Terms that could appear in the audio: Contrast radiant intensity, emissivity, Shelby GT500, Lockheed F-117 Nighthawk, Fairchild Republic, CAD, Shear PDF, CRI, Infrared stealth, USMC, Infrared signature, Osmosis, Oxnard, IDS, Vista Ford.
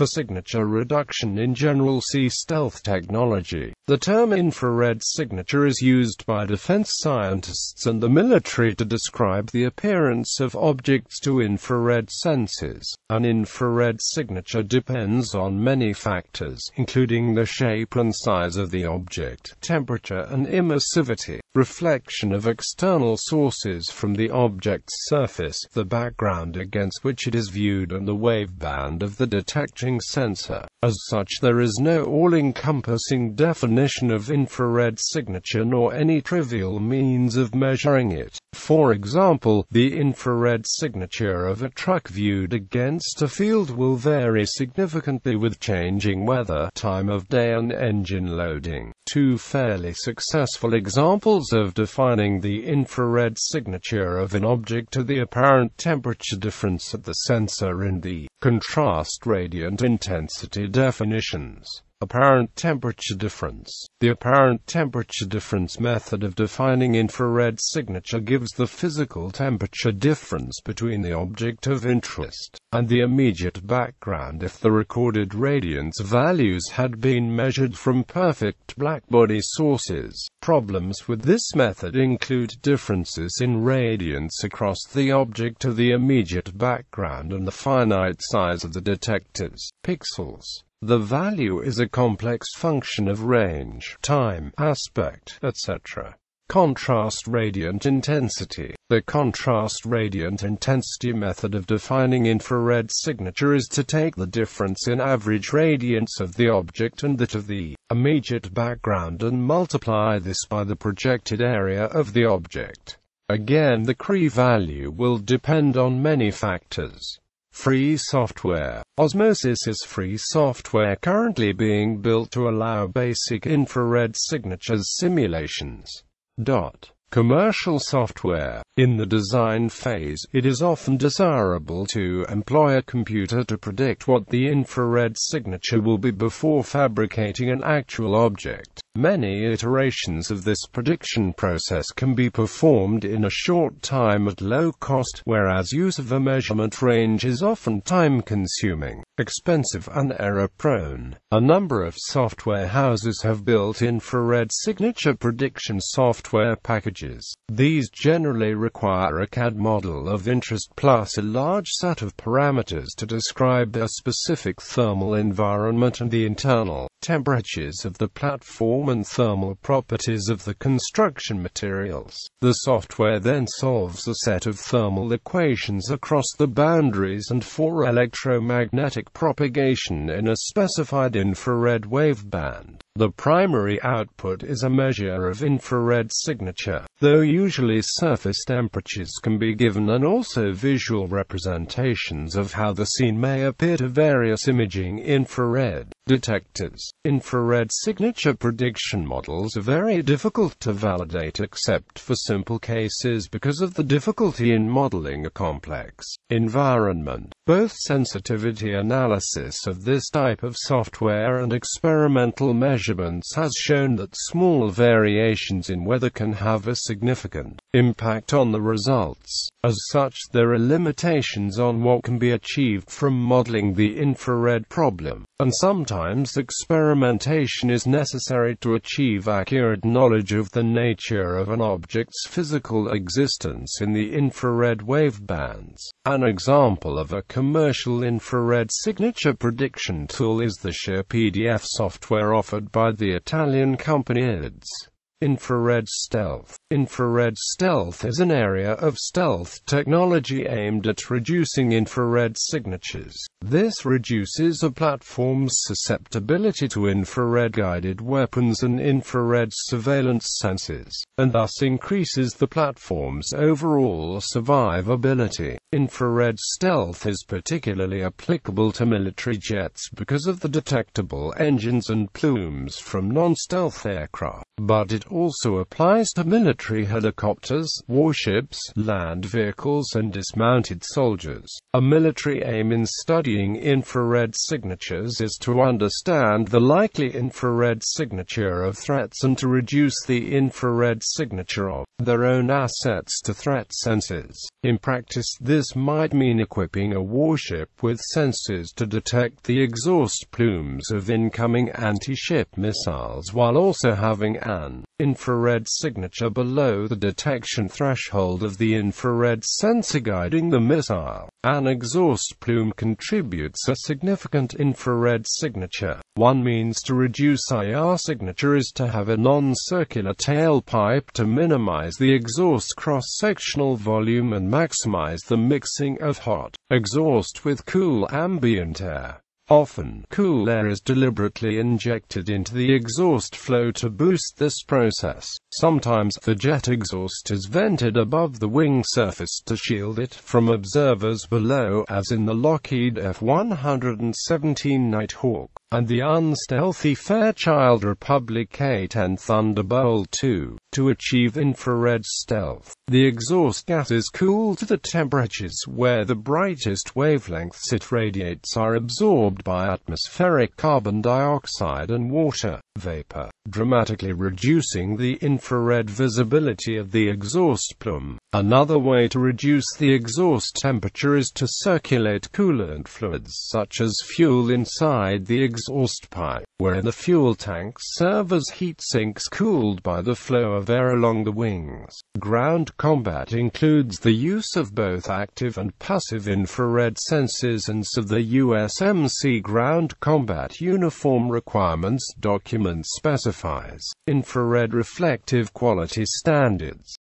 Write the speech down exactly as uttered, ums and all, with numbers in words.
for signature reduction in general sea stealth technology. The term infrared signature is used by defense scientists and the military to describe the appearance of objects to infrared sensors. An infrared signature depends on many factors, including the shape and size of the object, temperature and emissivity, reflection of external sources from the object's surface, the background against which it is viewed and the waveband of the detecting sensor. As such, there is no all-encompassing definition of infrared signature nor any trivial means of measuring it. For example, the infrared signature of a truck viewed against a field will vary significantly with changing weather, time of day and engine loading. Two fairly successful examples of defining the infrared signature of an object are the apparent temperature difference at the sensor and the contrast radiant intensity definitions. Apparent temperature difference. The apparent temperature difference method of defining infrared signature gives the physical temperature difference between the object of interest and the immediate background if the recorded radiance values had been measured from perfect blackbody sources. Problems with this method include differences in radiance across the object of the immediate background and the finite size of the detectors, pixels. The value is a complex function of range, time, aspect, et cetera. Contrast radiant intensity. The contrast radiant intensity method of defining infrared signature is to take the difference in average radiance of the object and that of the immediate background and multiply this by the projected area of the object. Again, the C R I value will depend on many factors. Free software. Osmosis is free software currently being built to allow basic infrared signatures simulations. Dot. Commercial software. In the design phase, it is often desirable to employ a computer to predict what the infrared signature will be before fabricating an actual object. Many iterations of this prediction process can be performed in a short time at low cost, whereas use of a measurement range is often time-consuming, expensive and error-prone. A number of software houses have built infrared signature prediction software packages. These generally require a C A D model of interest plus a large set of parameters to describe a specific thermal environment and the internal temperatures of the platform and thermal properties of the construction materials. The software then solves a set of thermal equations across the boundaries and for electromagnetic propagation in a specified infrared waveband. The primary output is a measure of infrared signature, though usually surface temperatures can be given and also visual representations of how the scene may appear to various imaging infrared detectors. Infrared signature prediction models are very difficult to validate except for simple cases because of the difficulty in modeling a complex environment. Both sensitivity analysis of this type of software and experimental measurements has shown that small variations in weather can have a significant impact on the results. As such, there are limitations on what can be achieved from modeling the infrared problem, and sometimes Sometimes experimentation is necessary to achieve accurate knowledge of the nature of an object's physical existence in the infrared wavebands. An example of a commercial infrared signature prediction tool is the Shear P D F software offered by the Italian company I D S. Infrared stealth. Infrared stealth is an area of stealth technology aimed at reducing infrared signatures. This reduces a platform's susceptibility to infrared-guided weapons and infrared surveillance sensors, and thus increases the platform's overall survivability. Infrared stealth is particularly applicable to military jets because of the detectable engines and plumes from non-stealth aircraft, but it also applies to military helicopters, warships, land vehicles and dismounted soldiers. A military aim in studying infrared signatures is to understand the likely infrared signature of threats and to reduce the infrared signature of their own assets to threat sensors. In practice, this This might mean equipping a warship with sensors to detect the exhaust plumes of incoming anti-ship missiles while also having an infrared signature below the detection threshold of the infrared sensor guiding the missile. An exhaust plume contributes a significant infrared signature. One means to reduce I R signature is to have a non-circular tailpipe to minimize the exhaust cross-sectional volume and maximize the mixing of hot exhaust with cool ambient air. Often, cool air is deliberately injected into the exhaust flow to boost this process. Sometimes, the jet exhaust is vented above the wing surface to shield it from observers below, as in the Lockheed F one seventeen Nighthawk, and the unstealthy Fairchild Republic A ten Thunderbolt two. To achieve infrared stealth, the exhaust gas is cooled to the temperatures where the brightest wavelengths it radiates are absorbed by atmospheric carbon dioxide and water vapor, dramatically reducing the infrared visibility of the exhaust plume. Another way to reduce the exhaust temperature is to circulate coolant fluids such as fuel inside the exhaust pipe, where the fuel tank serves as heat sinks cooled by the flow of air along the wings. Ground combat includes the use of both active and passive infrared sensors, and so the U S M C ground combat uniform requirements document specifies infrared reflective quality standards.